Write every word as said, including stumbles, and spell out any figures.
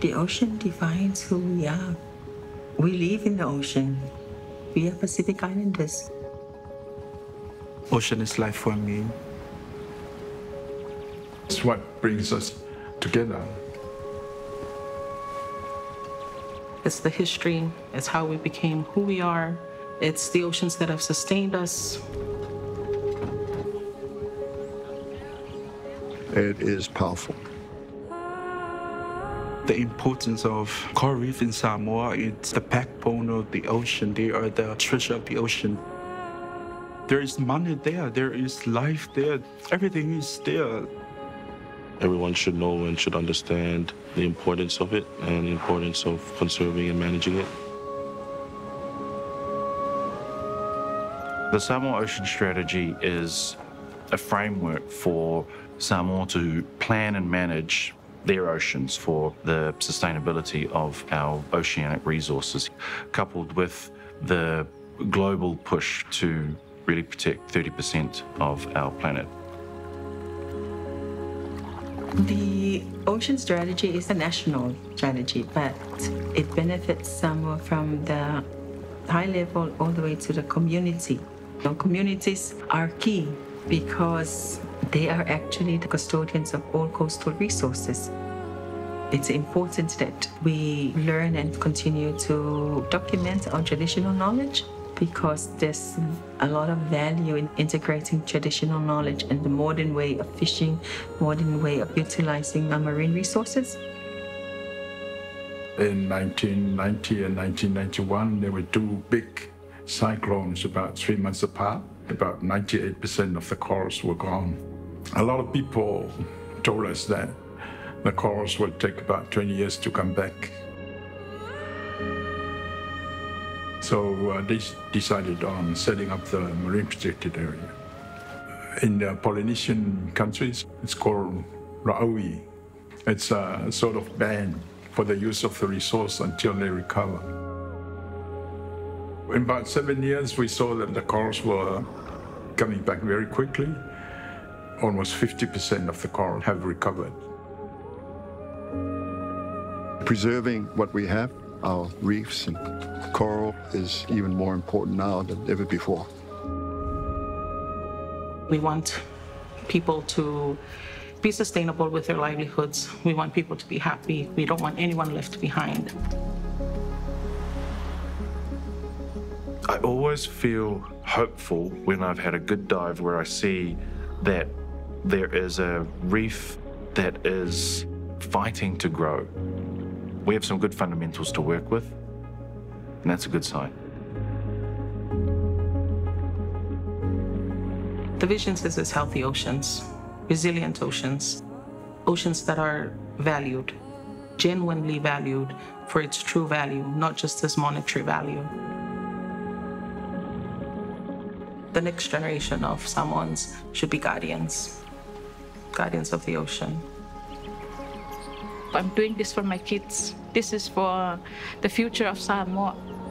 The ocean defines who we are. We live in the ocean. We are Pacific Islanders. Ocean is life for me. It's what brings us together. It's the history. It's how we became who we are. It's the oceans that have sustained us. It is powerful. The importance of coral reef in Samoa, it's the backbone of the ocean. They are the treasure of the ocean. There is money there, there is life there, everything is there. Everyone should know and should understand the importance of it and the importance of conserving and managing it. The Samoa Ocean Strategy is a framework for Samoa to plan and manage their oceans for the sustainability of our oceanic resources, coupled with the global push to really protect thirty percent of our planet. The ocean strategy is a national strategy, but it benefits Samoa from the high level all the way to the community. The communities are key because they are actually the custodians of all coastal resources. It's important that we learn and continue to document our traditional knowledge because there's a lot of value in integrating traditional knowledge and the modern way of fishing, modern way of utilizing our marine resources. In nineteen ninety and nineteen ninety-one, there were two big cyclones about three months apart. About ninety-eight percent of the corals were gone. A lot of people told us that the corals will take about twenty years to come back. So uh, they decided on setting up the marine protected area. In the Polynesian countries, it's called Ra'ui. It's a sort of ban for the use of the resource until they recover. In about seven years, we saw that the corals were coming back very quickly. Almost fifty percent of the coral have recovered. Preserving what we have, our reefs and coral, is even more important now than ever before. We want people to be sustainable with their livelihoods. We want people to be happy. We don't want anyone left behind. I always feel hopeful when I've had a good dive where I see that there is a reef that is fighting to grow. We have some good fundamentals to work with, and that's a good sign. The vision says it's healthy oceans, resilient oceans, oceans that are valued, genuinely valued for its true value, not just as monetary value. The next generation of Samoans should be guardians, guardians of the ocean. I'm doing this for my kids. This is for the future of Samoa.